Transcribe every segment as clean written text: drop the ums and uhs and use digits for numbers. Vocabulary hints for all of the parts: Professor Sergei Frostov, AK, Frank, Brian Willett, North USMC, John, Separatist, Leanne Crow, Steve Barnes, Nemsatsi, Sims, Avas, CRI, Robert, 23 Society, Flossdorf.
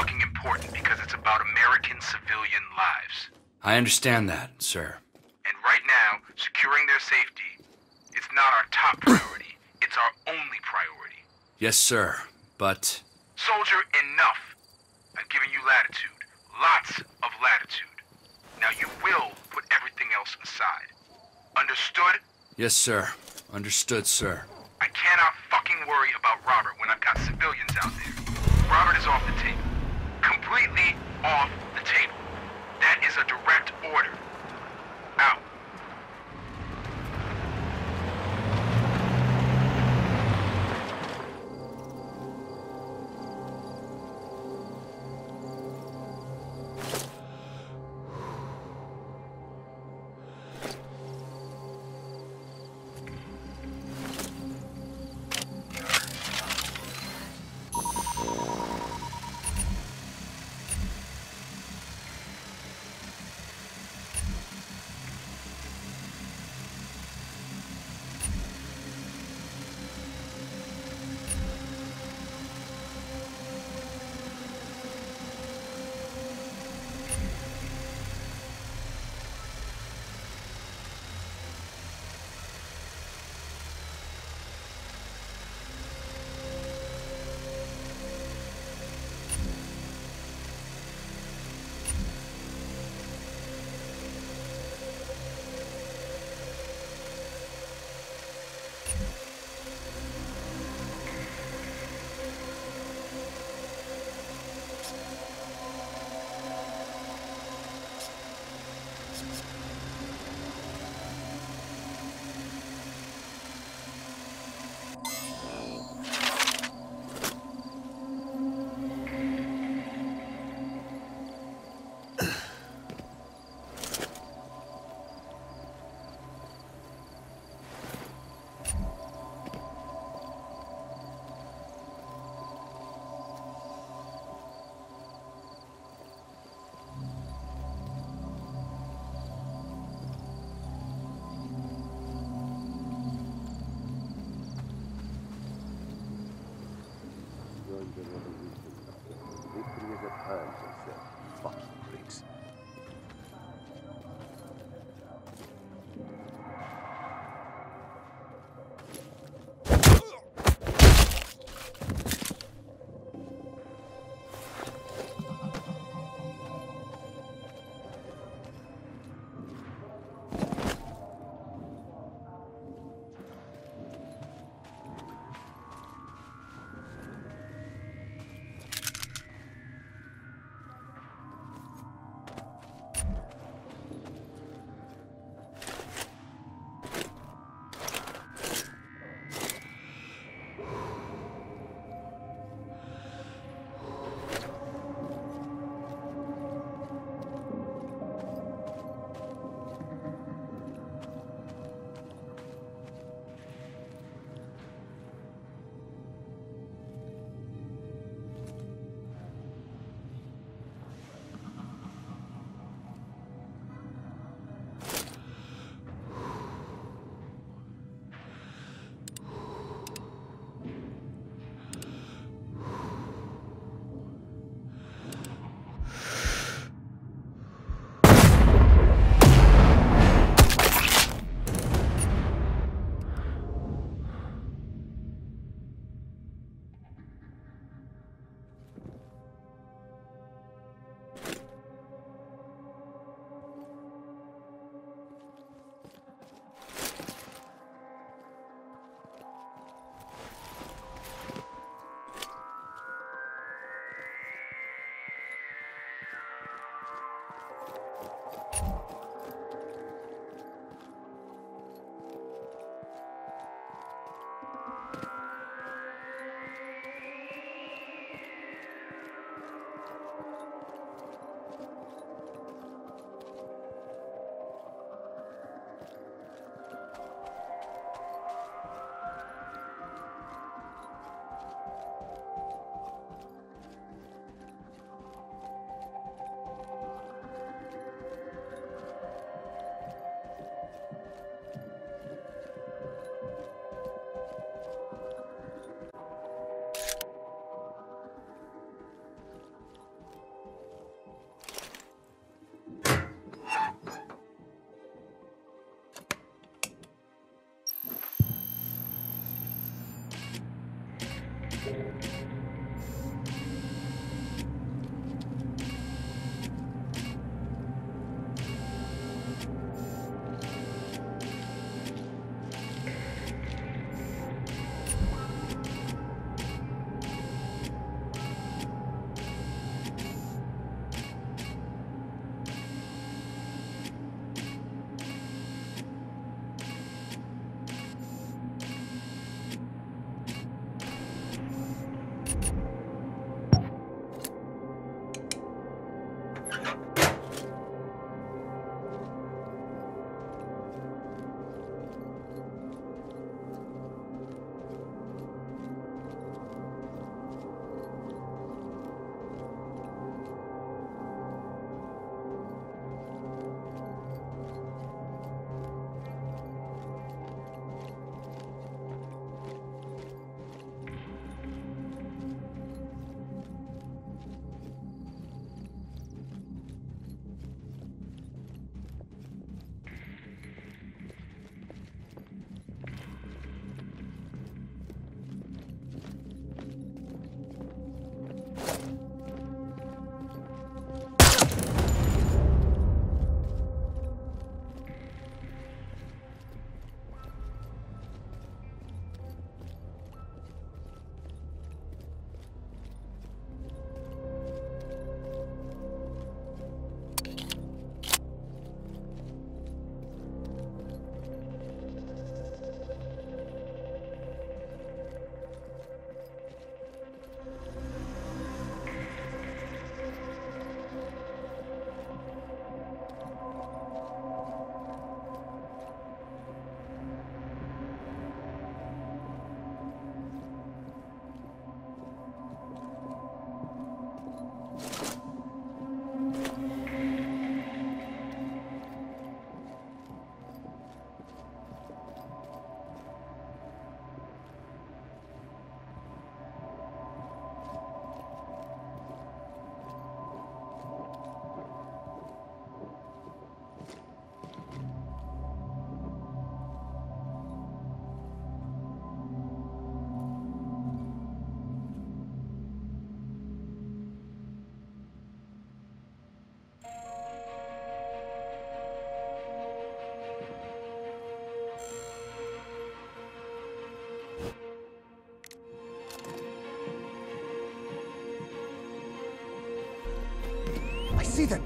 fucking important because it's about American civilian lives. I understand that, sir. And right now, securing their safety, it's not our top priority. It's our only priority. Yes, sir, but... Soldier, enough. I've given you latitude. Lots of latitude. Now you will put everything else aside. Understood? Yes, sir. Understood, sir. I cannot fucking worry about Robert when I've got civilians out there. Robert is off the table. Completely off the table. That is a direct order. Out. see them.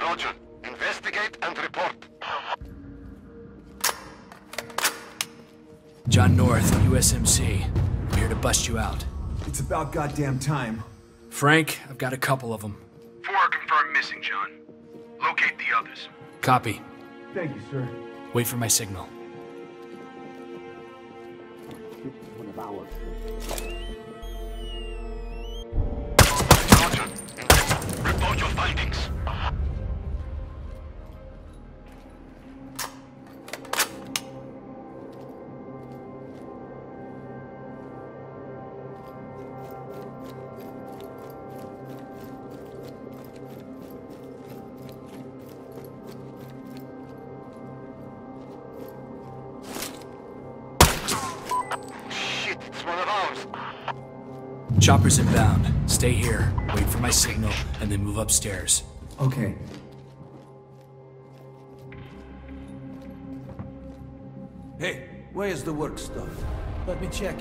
Roger. Investigate and report. John North, USMC. I'm here to bust you out. It's about goddamn time. Frank, I've got a couple of them. 4 are confirmed missing, John. Locate the others. Copy. Thank you, sir. Wait for my signal. One of ours. Chopper's inbound. Stay here, wait for my signal, and then move upstairs. Okay. Hey, where's the work stuff? Let me check.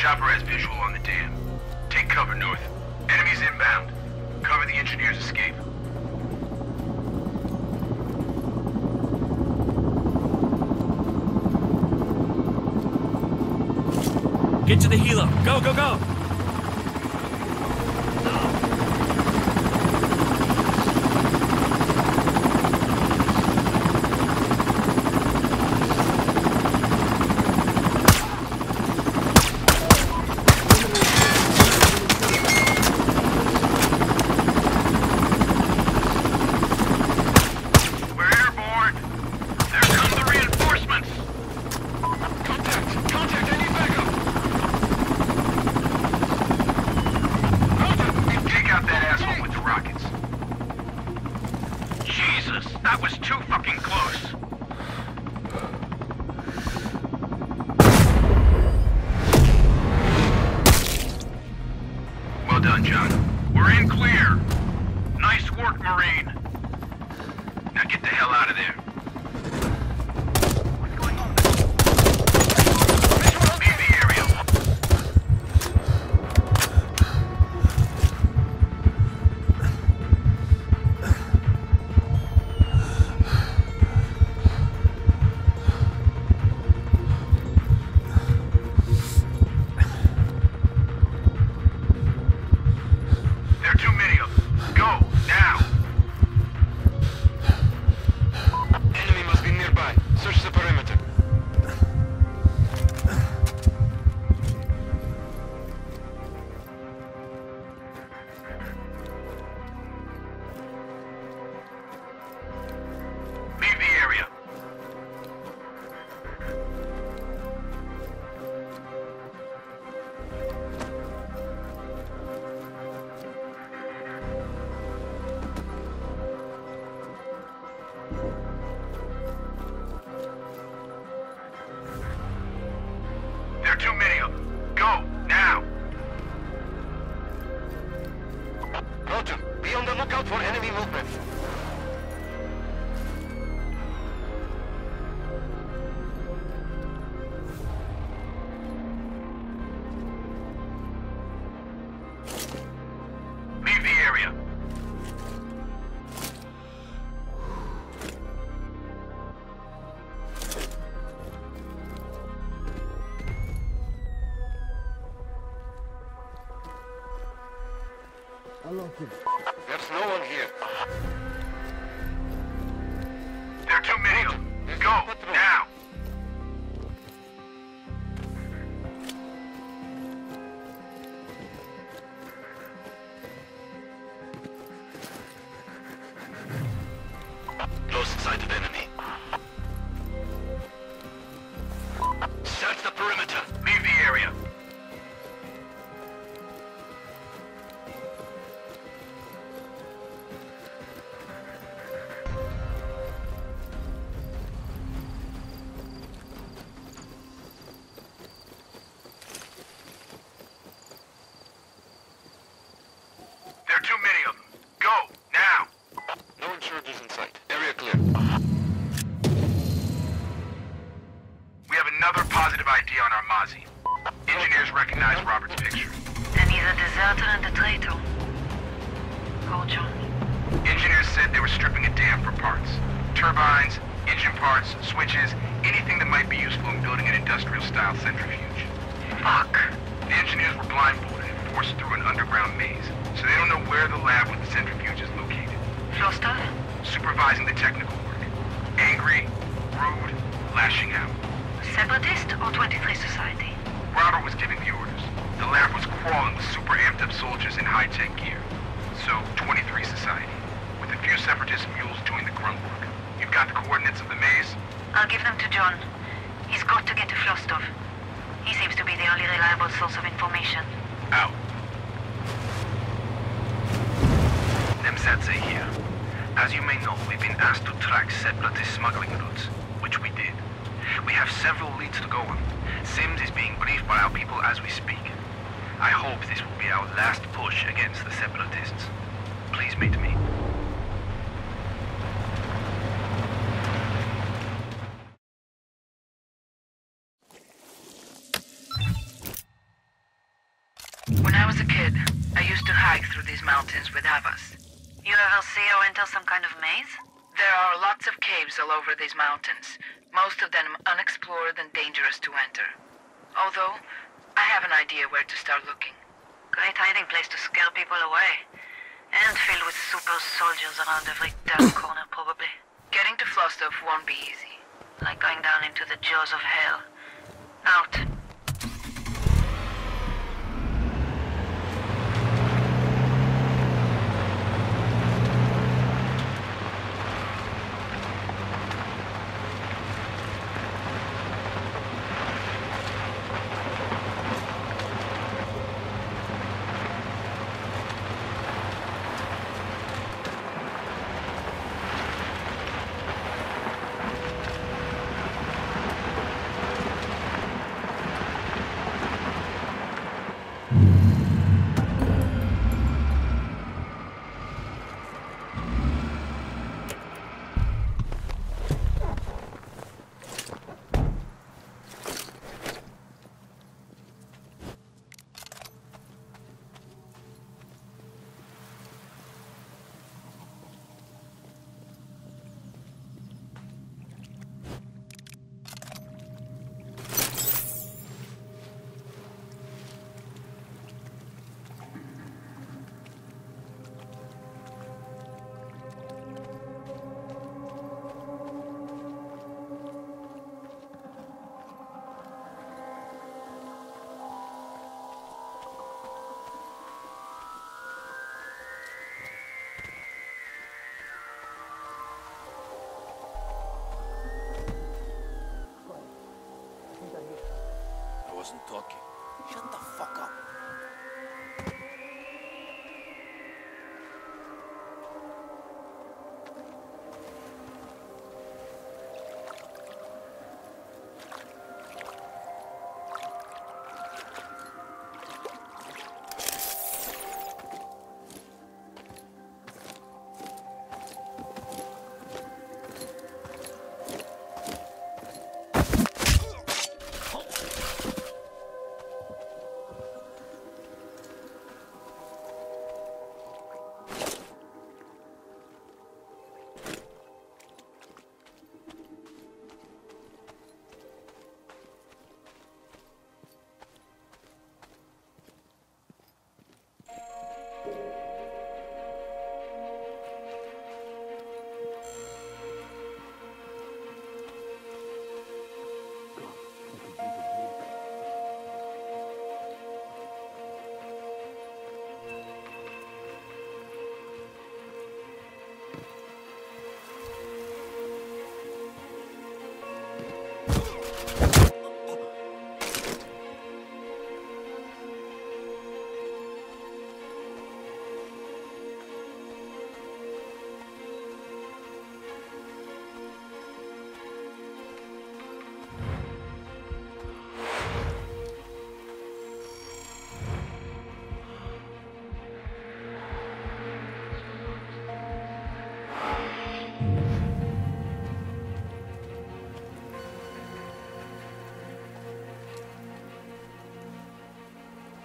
Chopper has visual on the dam. Take cover, North. Enemies inbound. Cover the engineer's escape. Get to the helo. Go, go, go! Jesus, that was too fucking close. Well done, John. We're in clear. Nice work, Marine. Now get the hell out of there. There's no one here. There are too many of them. Go, now! Lost sight of enemy. Search the perimeter. Leave the area. Separatist or 23 Society? Robert was giving the orders. The lab was crawling with super amped up soldiers in high-tech gear. So, 23 Society, with a few Separatist mules doing the grunt work. You've got the coordinates of the maze? I'll give them to John. He's got to get to Flossdorf. He seems to be the only reliable source of information. Out. Nemsatsi here. As you may know, we've been asked to track Separatist smuggling routes, which we did. We have several leads to go on. Sims is being briefed by our people as we speak. I hope this will be our last push against the Separatists. Please meet me. When I was a kid, I used to hike through these mountains with Avas. You ever see or enter some kind of maze? There are lots of caves all over these mountains. Most of them unexplored and dangerous to enter. Although, I have an idea where to start looking. Great hiding place to scare people away. And filled with super soldiers around every dark corner, probably. Getting to Flossdorf won't be easy. Like going down into the jaws of hell. Out. person talking. Shut the fuck up.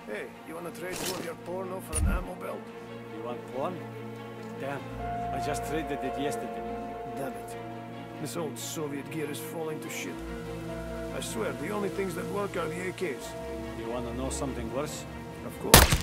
Hey, you wanna trade some of your porno for an ammo belt? You want porn? Damn, I just traded it yesterday. Damn it. This old Soviet gear is falling to shit. I swear, the only things that work are the AKs. You wanna know something worse? Of course.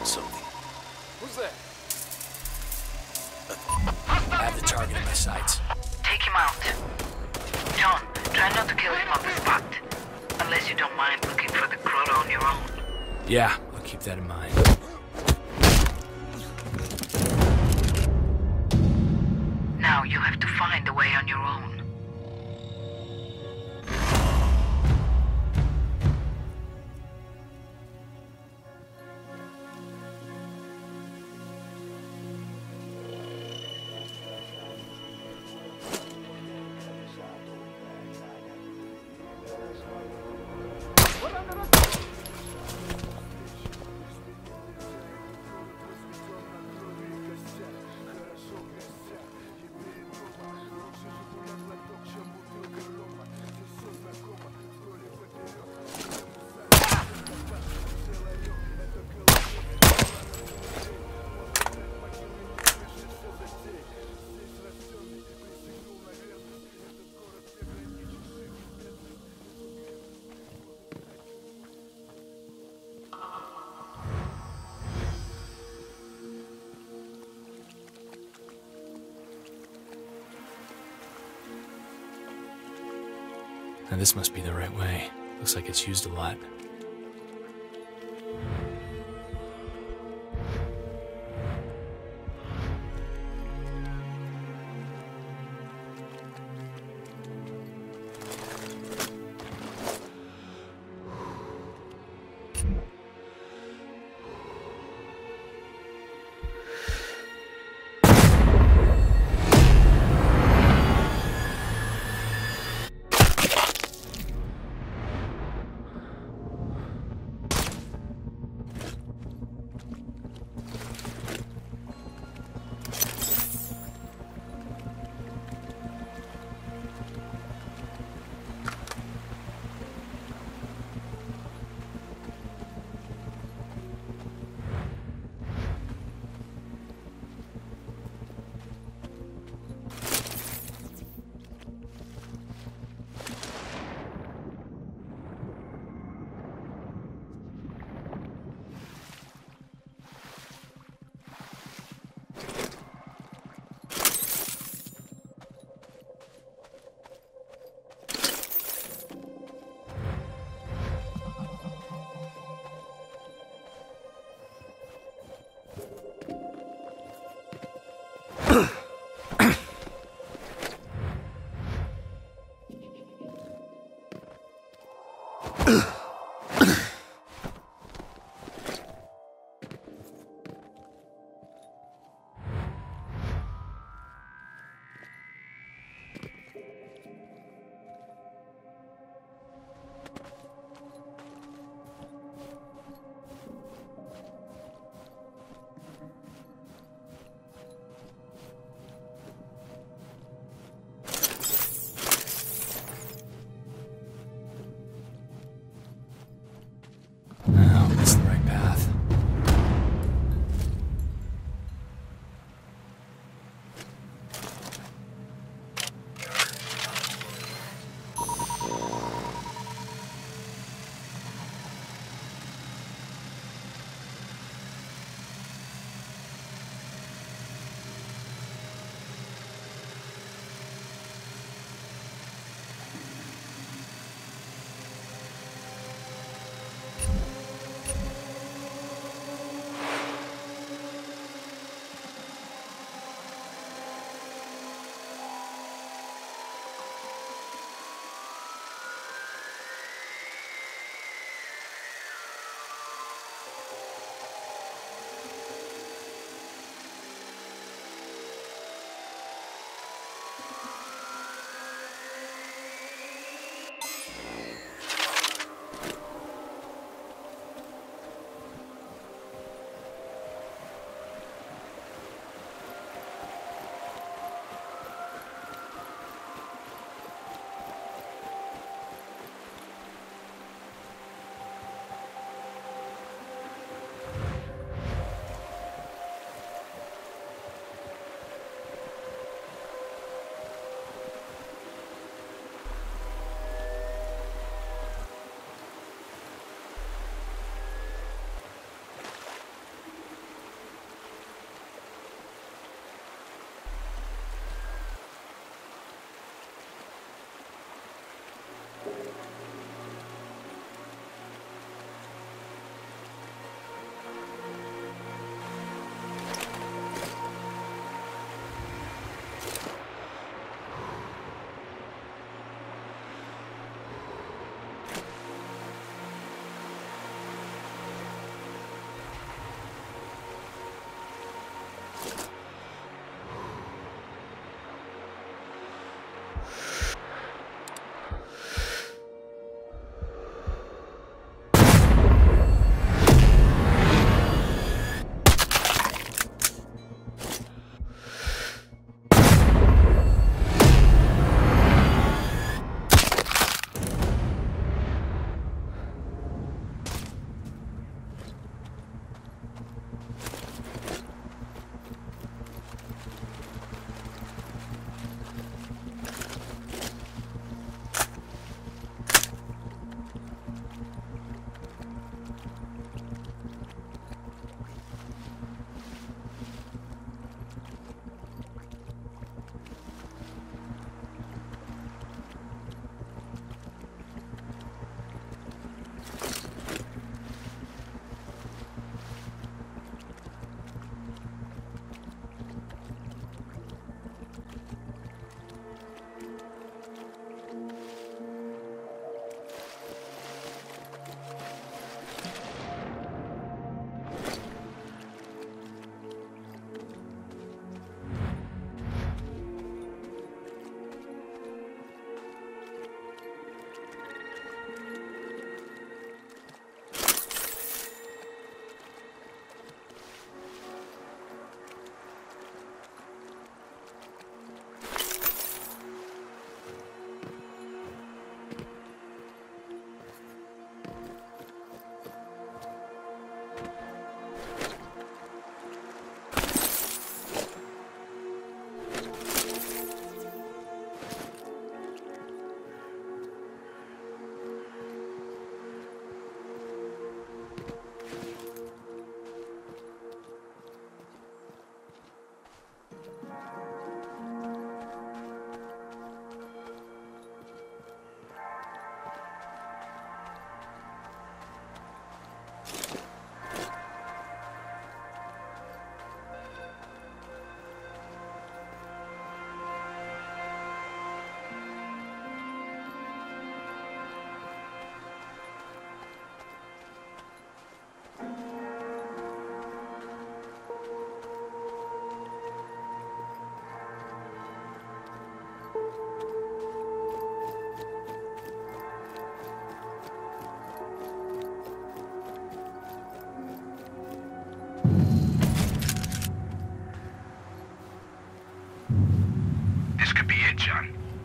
found something. Who's there? I have the target in my sights. Take him out. John, try not to kill him on the spot. Unless you don't mind looking for the Crow on your own. Yeah, I'll keep that in mind. Now you have to find a way on your own. Now this must be the right way. Looks like it's used a lot.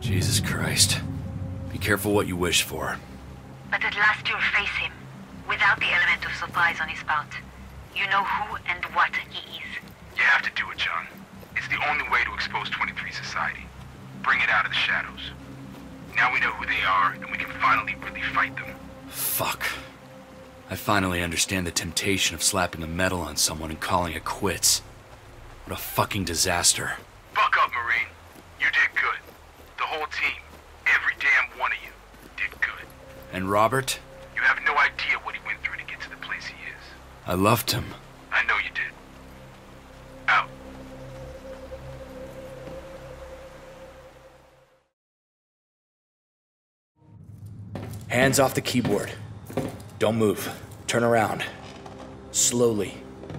Jesus Christ. Be careful what you wish for. But at last you'll face him, without the element of surprise on his part. You know who and what he is. You have to do it, John. It's the only way to expose 23 Society. Bring it out of the shadows. Now we know who they are, and we can finally really fight them. Fuck. I finally understand the temptation of slapping a medal on someone and calling it quits. What a fucking disaster. Fuck up, Marine. You did good. The whole team, every damn one of you, did good. And Robert? You have no idea what he went through to get to the place he is. I loved him. I know you did. Out. Hands off the keyboard. Don't move. Turn around. Slowly.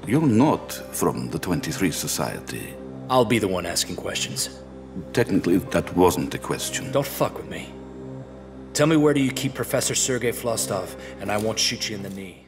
You're not from the 23 Society. I'll be the one asking questions. Technically, that wasn't a question. Don't fuck with me. Tell me, where do you keep Professor Sergei Frostov, and I won't shoot you in the knee.